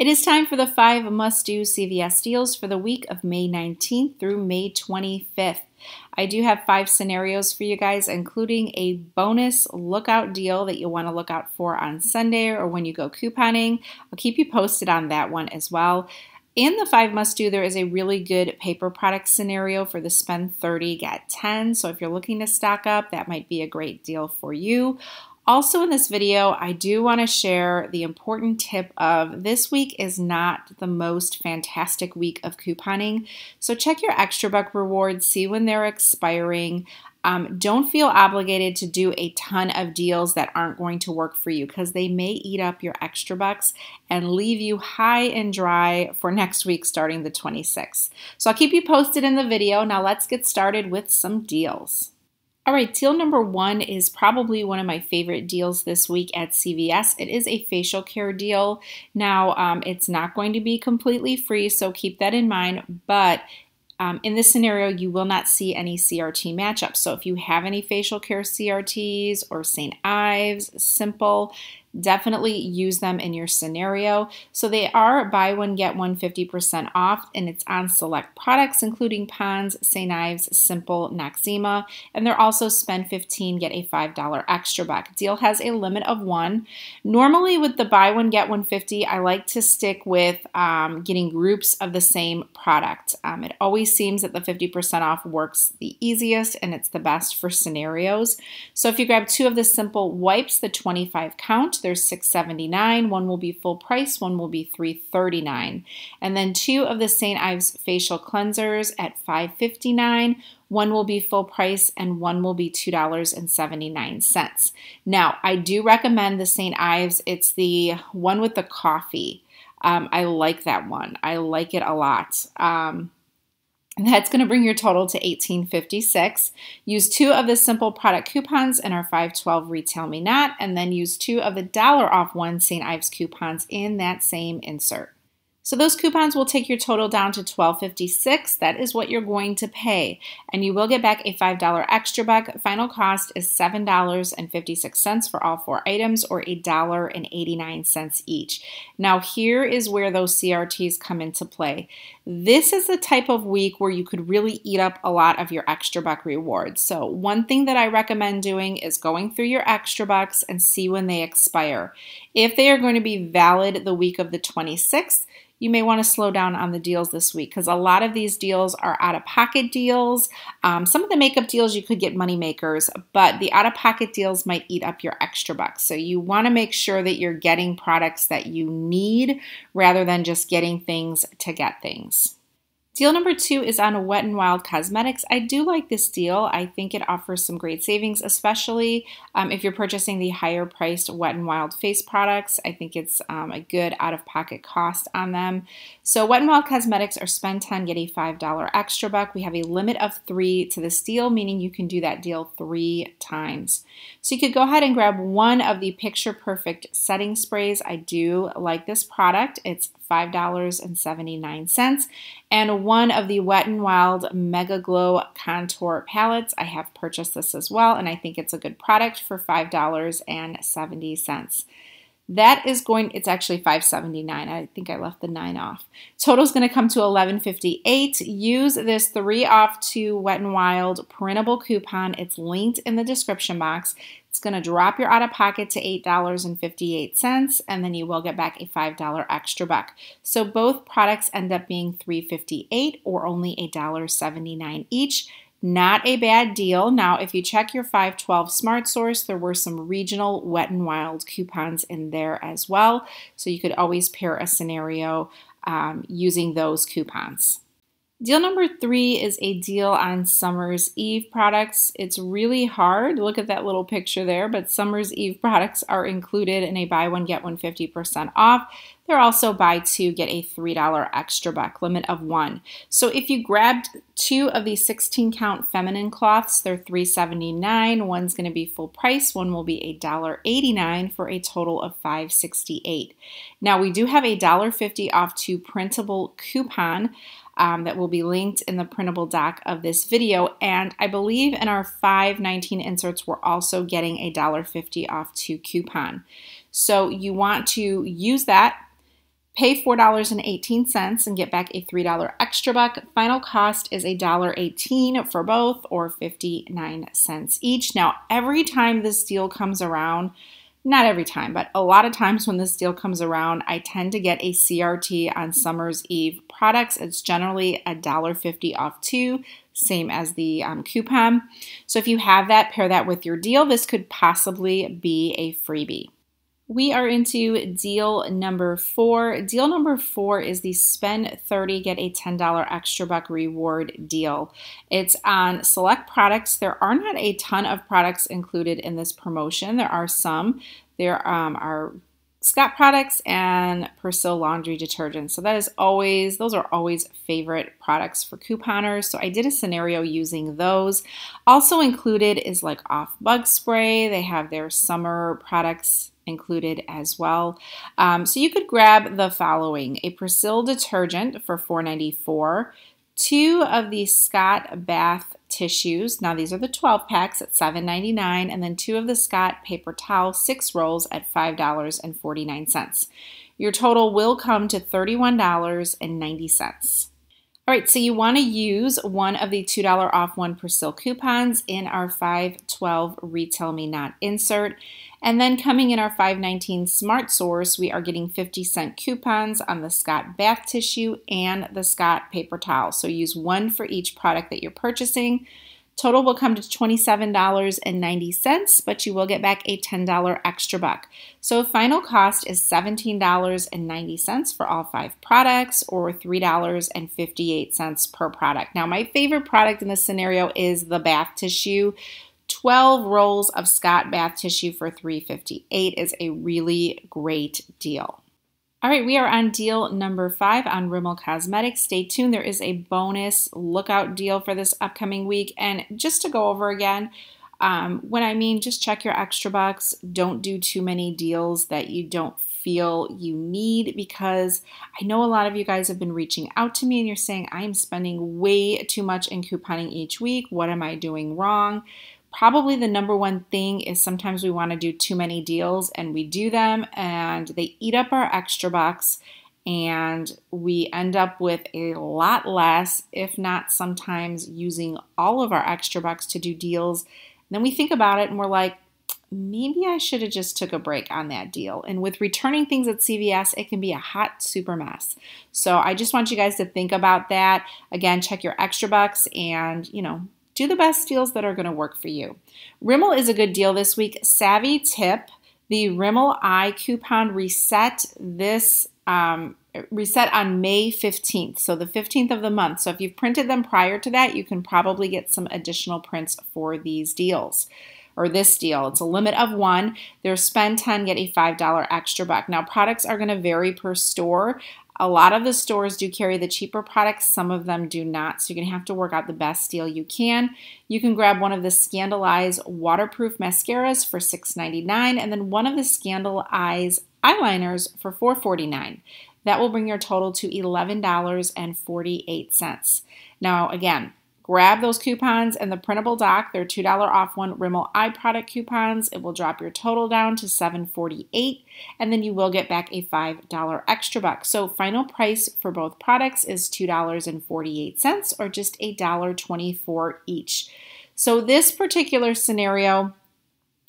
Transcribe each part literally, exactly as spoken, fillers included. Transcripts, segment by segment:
It is time for the five must-do C V S deals for the week of May nineteenth through May twenty-fifth. I do have five scenarios for you guys, including a bonus lookout deal that you'll want to look out for on Sunday or when you go couponing. I'll keep you posted on that one as well. In the five must do, there is a really good paper product scenario for the spend thirty, get ten. So if you're looking to stock up, that might be a great deal for you. Also in this video, I do want to share the important tip of this week is not the most fantastic week of couponing. So check your extra buck rewards, see when they're expiring. Um, don't feel obligated to do a ton of deals that aren't going to work for you because they may eat up your extra bucks and leave you high and dry for next week starting the twenty-sixth. So I'll keep you posted in the video. Now let's get started with some deals. All right, deal number one is probably one of my favorite deals this week at C V S. It is a facial care deal. Now, um, it's not going to be completely free, so keep that in mind, but Um, in this scenario, you will not see any C R T matchups. So if you have any facial care C R Ts or Saint Ives, Simple, definitely use them in your scenario. So they are buy one, get one fifty percent off, and it's on select products, including Ponds, Saint Ives, Simple, Noxzema, and they're also spend fifteen, get a five dollar extra buck. Deal has a limit of one. Normally with the buy one, get one fifty, I like to stick with um, getting groups of the same product. Um, it always seems that the fifty percent off works the easiest and it's the best for scenarios. So if you grab two of the Simple wipes, the twenty-five count, there's six seventy-nine, one will be full price, one will be three thirty-nine. And then two of the Saint Ives facial cleansers at five fifty-nine, one will be full price and one will be two seventy-nine. Now, I do recommend the Saint Ives. It's the one with the coffee. Um, I like that one. I like it a lot. Um, And that's going to bring your total to eighteen fifty-six. Use two of the Simple product coupons in our five twelve Retail Me Not, and then use two of the dollar off one Saint Ives coupons in that same insert. So those coupons will take your total down to twelve fifty-six. That is what you're going to pay, and you will get back a five dollar extra buck. Final cost is seven dollars and fifty-six cents for all four items, or one dollar and eighty-nine cents each. Now here is where those C R Ts come into play. This is the type of week where you could really eat up a lot of your extra buck rewards. So one thing that I recommend doing is going through your extra bucks and see when they expire. If they are going to be valid the week of the twenty-sixth, you may want to slow down on the deals this week because a lot of these deals are out-of-pocket deals. Um, some of the makeup deals you could get money makers, but the out-of-pocket deals might eat up your extra bucks. So you want to make sure that you're getting products that you need rather than just getting things to get things. Deal number two is on Wet n Wild Cosmetics. I do like this deal. I think it offers some great savings, especially um, if you're purchasing the higher priced Wet n Wild face products. I think it's um, a good out-of-pocket cost on them. So Wet n Wild Cosmetics are spend ten, get a five dollar extra buck. We have a limit of three to this deal, meaning you can do that deal three times. So you could go ahead and grab one of the Picture Perfect setting sprays. I do like this product. It's five dollars and seventy-nine cents, and one of the Wet n Wild Mega Glow Contour Palettes. I have purchased this as well, and I think it's a good product for five dollars and seventy cents. That is going, it's actually five seventy-nine. I think I left the nine off. Total is going to come to eleven fifty-eight. Use this three off two Wet n Wild printable coupon. It's linked in the description box. It's going to drop your out-of-pocket to eight dollars and fifty-eight cents, and then you will get back a five dollar extra buck. So both products end up being three fifty-eight or only one dollar and seventy-nine cents each. Not a bad deal. Now, if you check your five twelve Smart Source, there were some regional Wet n Wild coupons in there as well. So you could always pair a scenario um, using those coupons. Deal number three is a deal on Summer's Eve products. It's really hard. Look at that little picture there, but Summer's Eve products are included in a buy one, get one fifty percent off. They're also buy two, get a three dollar extra buck, limit of one. So if you grabbed two of the sixteen count feminine cloths, they're three seventy-nine. One's gonna be full price, one will be one dollar and eighty-nine cents for a total of five sixty-eight. Now we do have a one dollar and fifty cents off two printable coupon. Um, that will be linked in the printable doc of this video. And I believe in our five nineteen inserts, we're also getting a one dollar and fifty cents off two coupon. So you want to use that, Pay four dollars and eighteen cents and get back a three dollar extra buck. Final cost is a dollar eighteen for both, or fifty-nine cents each. Now, every time this deal comes around, not every time, but a lot of times when this deal comes around, I tend to get a C R T on Summer's Eve products. It's generally a dollar fifty off two, same as the um, coupon. So if you have that, pair that with your deal. This could possibly be a freebie. We are into deal number four. Deal number four is the spend thirty, get a ten dollar extra buck reward deal. It's on select products. There are not a ton of products included in this promotion. There are some. There um, are Scott products and Persil laundry detergent. So that is always, those are always favorite products for couponers. So I did a scenario using those. Also included is like Off bug spray. They have their summer products included as well. Um, so you could grab the following: a Persil detergent for four ninety-four, two of the Scott bath tissues. Now these are the twelve packs at seven ninety-nine, and then two of the Scott paper towel six rolls at five dollars and forty-nine cents. Your total will come to thirty-one dollars and ninety cents. All right, so you want to use one of the two dollar off one Persil coupons in our five twelve Retail Me Not insert. And then coming in our five nineteen Smart Source, we are getting fifty cent coupons on the Scott bath tissue and the Scott paper towel. So use one for each product that you're purchasing. Total will come to twenty-seven dollars and ninety cents, but you will get back a ten dollar extra buck. So final cost is seventeen dollars and ninety cents for all five products, or three dollars and fifty-eight cents per product. Now, my favorite product in this scenario is the bath tissue. twelve rolls of Scott bath tissue for three fifty-eight is a really great deal. All right, we are on deal number five on Rimmel Cosmetics. Stay tuned. There is a bonus lookout deal for this upcoming week. And just to go over again, um, when I mean just check your extra bucks, don't do too many deals that you don't feel you need, because I know a lot of you guys have been reaching out to me and you're saying, I'm spending way too much in couponing each week. What am I doing wrong? Probably the number one thing is sometimes we want to do too many deals, and we do them and they eat up our extra bucks, and we end up with a lot less, if not sometimes using all of our extra bucks to do deals. And then we think about it and we're like, maybe I should have just took a break on that deal. And with returning things at C V S, it can be a hot super mess. So I just want you guys to think about that. Again, check your extra bucks and, you know, do the best deals that are going to work for you. Rimmel is a good deal this week. Savvy tip, the Rimmel Eye coupon reset this um, reset on May fifteenth, so the fifteenth of the month. So if you've printed them prior to that, you can probably get some additional prints for these deals, or this deal. It's a limit of one. There's spend ten, get a five dollar extra buck. Now, products are going to vary per store. A lot of the stores do carry the cheaper products. Some of them do not, so you're going to have to work out the best deal you can. You can grab one of the Scandal Eyes waterproof mascaras for six ninety-nine, and then one of the Scandal Eyes eyeliners for four forty-nine. That will bring your total to eleven dollars and forty-eight cents. Now, again, grab those coupons and the printable doc. They're two dollar off one Rimmel Eye product coupons. It will drop your total down to seven forty-eight, and then you will get back a five dollar extra buck. So final price for both products is two dollars and forty-eight cents, or just a dollar twenty-four each. So this particular scenario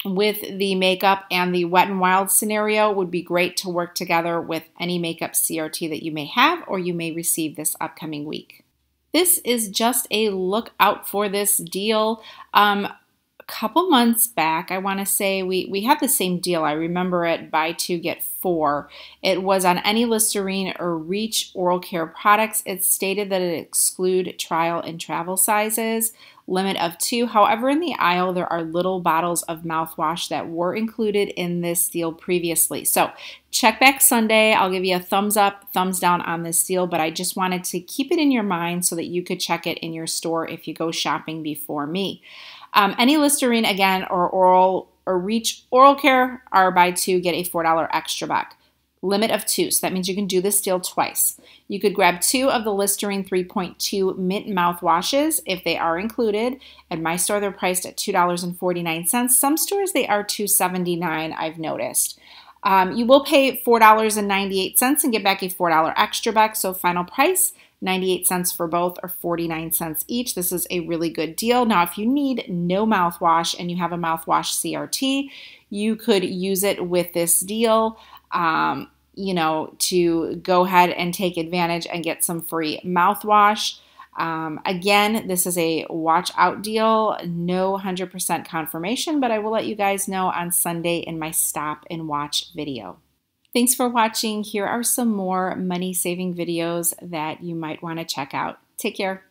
with the makeup and the Wet n Wild scenario would be great to work together with any makeup C R T that you may have or you may receive this upcoming week. This is just a look out for this deal. Um, a couple months back, I want to say we, we had the same deal. I remember it, buy two, get four. It was on any Listerine or Reach oral care products. It stated that it exclude trial and travel sizes, limit of two. However, in the aisle, there are little bottles of mouthwash that were included in this deal previously. So check back Sunday. I'll give you a thumbs up, thumbs down on this deal, but I just wanted to keep it in your mind so that you could check it in your store if you go shopping before me. Um, any Listerine, again, or oral or Reach oral care are buy two, get a four dollar extra buck. Limit of two, so that means you can do this deal twice. You could grab two of the Listerine three point two mint mouthwashes if they are included. At my store, they're priced at two dollars and forty-nine cents. Some stores, they are two seventy-nine, I've noticed. Um, you will pay four dollars and ninety-eight cents and get back a four dollar extra back, so final price, ninety-eight cents for both or forty-nine cents each. This is a really good deal. Now, if you need no mouthwash and you have a mouthwash C R T, you could use it with this deal, um, you know, to go ahead and take advantage and get some free mouthwash. Um, again, this is a watch out deal, no one hundred percent confirmation, but I will let you guys know on Sunday in my stop and watch video. Thanks for watching. Here are some more money saving videos that you might want to check out. Take care.